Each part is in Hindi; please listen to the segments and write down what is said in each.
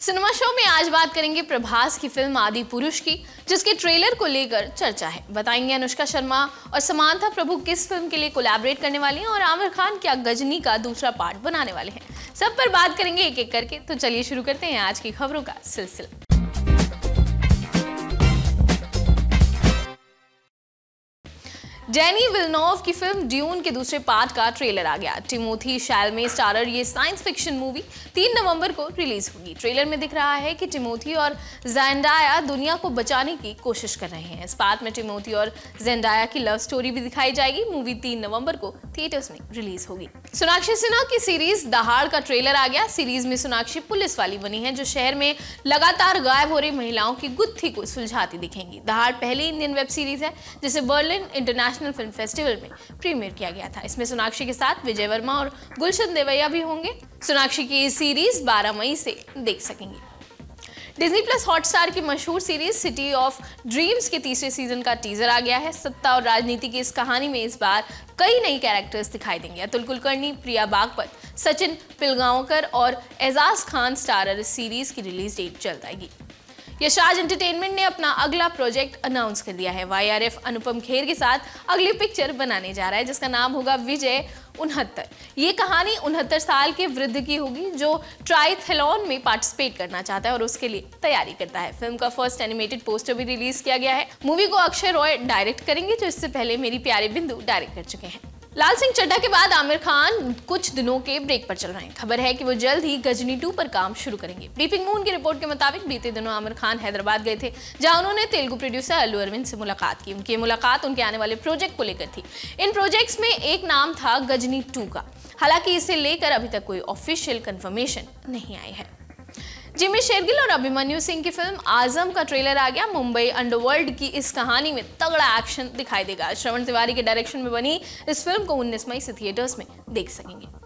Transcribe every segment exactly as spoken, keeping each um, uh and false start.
सिनेमा शो में आज बात करेंगे प्रभास की फिल्म आदि पुरुष की, जिसके ट्रेलर को लेकर चर्चा है। बताएंगे अनुष्का शर्मा और समांथा प्रभु किस फिल्म के लिए कोलैबोरेट करने वाले हैं और आमिर खान क्या गजनी का दूसरा पार्ट बनाने वाले हैं। सब पर बात करेंगे एक एक करके। तो चलिए शुरू करते हैं आज की खबरों का सिलसिला। डैनी विलनोव की फिल्म ड्यून के दूसरे पार्ट का ट्रेलर आ गया। टिमोथी शैलमे स्टारर ये साइंस फिक्शन मूवी तीन नवंबर को रिलीज होगी। ट्रेलर में दिख रहा है कि टिमोथी और जेंडाया दुनिया को बचाने की कोशिश कर रहे हैं। इस पार्ट में टिमोथी और जेंडाया की लव स्टोरी भी दिखाई जाएगी। मूवी तीन नवंबर को थिएटर्स में रिलीज होगी। सोनाक्षी सिन्हा की सीरीज दहाड़ का ट्रेलर आ गया। सीरीज में सोनाक्षी पुलिस वाली बनी है, जो शहर में लगातार गायब हो रही महिलाओं की गुत्थी को सुलझाती दिखेंगी। दहाड़ पहली इंडियन वेब सीरीज है जिसे बर्लिन इंटरनेशनल फिल्म फेस्टिवल में प्रीमियर किया गया था। इसमें सोनाक्षी के साथ विजय वर्मा और गुलशन देवैया भी होंगे। सोनाक्षी की ये सीरीज बारह मई से देख सकेंगे। डिज्नी प्लस हॉटस्टार की मशहूर सीरीज सिटी ऑफ ड्रीम्स के तीसरे सीजन का टीजर आ गया है। सत्ता और राजनीति की इस कहानी में इस बार कई नई कैरेक्टर्स दिखाई देंगे। अतुल कुलकर्णी, प्रिया बागपत, सचिन पिलगांवकर और एजाज खान स्टारर इस सीरीज की रिलीज डेट चल जाएगी। यशराज एंटरटेनमेंट ने अपना अगला प्रोजेक्ट अनाउंस कर दिया है। Y R F Anupam Kher के साथ अगली पिक्चर बनाने जा रहा है, जिसका नाम होगा विजय उनहत्तर। ये कहानी उनहत्तर साल के वृद्ध की होगी जो ट्राइथलॉन में पार्टिसिपेट करना चाहता है और उसके लिए तैयारी करता है। फिल्म का फर्स्ट एनिमेटेड पोस्टर भी रिलीज किया गया है। मूवी को अक्षय रॉय डायरेक्ट करेंगे, जो इससे पहले मेरे प्यारे बिंदु डायरेक्ट कर चुके हैं। लाल सिंह चड्ढा के बाद आमिर खान कुछ दिनों के ब्रेक पर चल रहे हैं। खबर है कि वो जल्द ही गजनी टू पर काम शुरू करेंगे। ब्रीफिंग मून की रिपोर्ट के मुताबिक बीते दिनों आमिर खान हैदराबाद गए थे, जहां उन्होंने तेलुगु प्रोड्यूसर अल्लू अरविंद से मुलाकात की। उनकी मुलाकात उनके आने वाले प्रोजेक्ट को लेकर थी। इन प्रोजेक्ट्स में एक नाम था गजनी टू का। हालांकि इसे लेकर अभी तक कोई ऑफिशियल कन्फर्मेशन नहीं आई है। जिमी शेरगिल और अभिमन्यु सिंह की फिल्म आजम का ट्रेलर आ गया। मुंबई अंडरवर्ल्ड की इस कहानी में तगड़ा एक्शन दिखाई देगा। श्रवण तिवारी के डायरेक्शन में बनी इस फिल्म को उन्नीस मई से थिएटर्स में देख सकेंगे।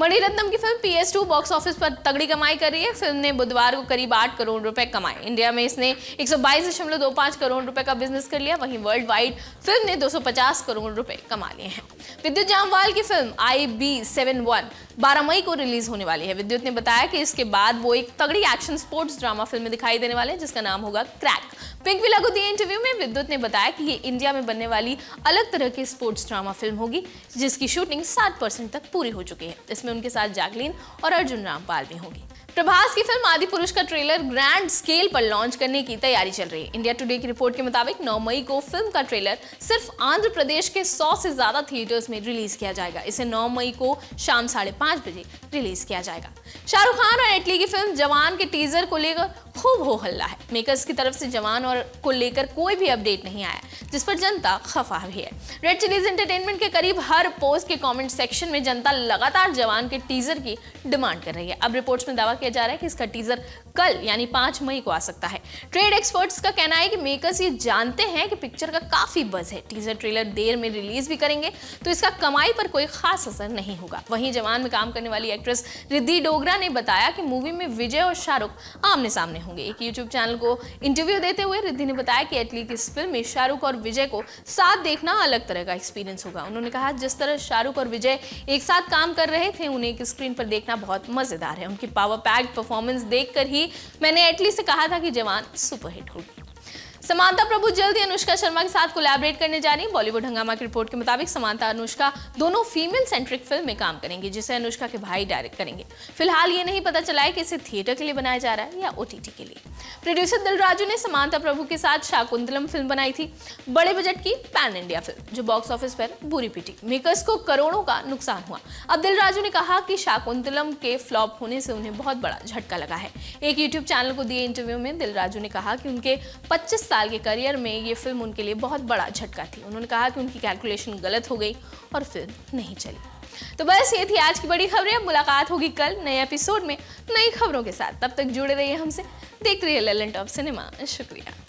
मणिरत्नम की film P S two box office पर तगड़ी कमाई कर रही है। फिल्म ने बुधवार को करीब आठ करोड़ रुपए कमाए। इंडिया में इसने एक सौ बाईस दशमलव दो पाँच करोड़ रुपए का बिजनेस कर लिया। वहीं वर्ल्ड वाइड फिल्म ने दो सौ पचास करोड़ रुपए कमा लिए हैं। विद्युत जामवाल की film I B seven one बारह मई को रिलीज होने वाली है। विद्युत ने बताया कि इसके बाद वो एक तगड़ी एक्शन स्पोर्ट्स ड्रामा फिल्म में दिखाई देने वाले हैं, जिसका नाम होगा क्रैक। पिंक विला को दिए इंटरव्यू में विद्युत ने बताया कि ये इंडिया में बनने वाली अलग तरह की स्पोर्ट्स ड्रामा फिल्म होगी, जिसकी शूटिंग सात परसेंट तक पूरी हो चुकी है। इसमें उनके साथ जैकलीन और अर्जुन रामपाल भी होंगे। प्रभास की फिल्म आदि पुरुष का ट्रेलर ग्रैंड स्केल पर लॉन्च करने की तैयारी चल रही है। इंडिया टुडे की रिपोर्ट के मुताबिक नौ मई को फिल्म का ट्रेलर सिर्फ आंध्र प्रदेश के सौ से ज्यादा थिएटर्स में रिलीज किया जाएगा। इसे नौ मई को शाम साढ़े पाँच बजे रिलीज किया जाएगा। शाहरुख खान और एटली की फिल्म जवान के टीजर को लेकर खूब हो हल्ला है। मेकर्स की तरफ से जवान और को लेकर कोई भी अपडेट नहीं आया, जिस पर जनता खफा भी है। रेड चिलीज एंटरटेनमेंट के करीब हर पोस्ट के कमेंट सेक्शन में जनता लगातार जवान के टीजर की डिमांड कर रही है। अब रिपोर्ट्स में दावा किया जा रहा है कि इसका टीजर कल यानी पांच मई को आ सकता है। ट्रेड एक्सपर्ट्स का कहना है कि मेकर्स ये जानते हैं कि पिक्चर का काफी बज है। टीजर ट्रेलर देर में रिलीज भी करेंगे तो इसका कमाई पर कोई खास असर नहीं होगा। वहीं जवान में काम करने वाली एक्ट्रेस रिद्धि डोगरा ने बताया कि मूवी में विजय और शाहरुख आमने सामने होंगे। एक यूट्यूब चैनल को इंटरव्यू देते हुए रिद्धि ने बताया कि एटली की इस फिल्म में शाहरुख और विजय को साथ देखना अलग तरह का एक्सपीरियंस होगा। उन्होंने कहा, जिस तरह शाहरुख और विजय एक साथ काम कर रहे थे, उन्हें एक स्क्रीन पर देखना बहुत मजेदार है। उनकी पावर पैक्ड परफॉर्मेंस देखकर ही मैंने एटली से कहा था कि जवान सुपरहिट होगी। समांथा प्रभु जल्द ही अनुष्का शर्मा के साथ कोलैबोरेट करने जा रही है। बॉलीवुड हंगामा की रिपोर्ट के मुताबिक समांथा अनुष्का दोनों फीमेल सेंट्रिक फिल्म में काम करेंगी, जिसे अनुष्का के भाई डायरेक्ट करेंगे। फिलहाल ये नहीं पता चला है कि इसे थिएटर के लिए बनाया जा रहा है या ओ टी टी के लिए। प्रोड्यूसर दिलराजू ने समांथा प्रभु के साथ शाकुंतलम फिल्म बनाई थी, बड़े बजट की पैन इंडिया फिल्म जो बॉक्स ऑफिस पर बुरी पिटी। मेकर्स को करोड़ों का नुकसान हुआ। अब दिलराजू ने कहा कि शाकुंतलम के फ्लॉप होने से उन्हें बहुत बड़ा झटका लगा है। एक यूट्यूब चैनल को दिए इंटरव्यू में दिलराजू ने कहा कि उनके पच्चीस साल के करियर में ये फिल्म उनके लिए बहुत बड़ा झटका थी। उन्होंने कहा कि उनकी कैलकुलेशन गलत हो गई और फिल्म नहीं चली। तो बस ये थी आज की बड़ी खबरें। अब मुलाकात होगी कल नए एपिसोड में नई खबरों के साथ। तब तक जुड़े रहिए हमसे, देखते रहिए ललन टॉप सिनेमा। शुक्रिया।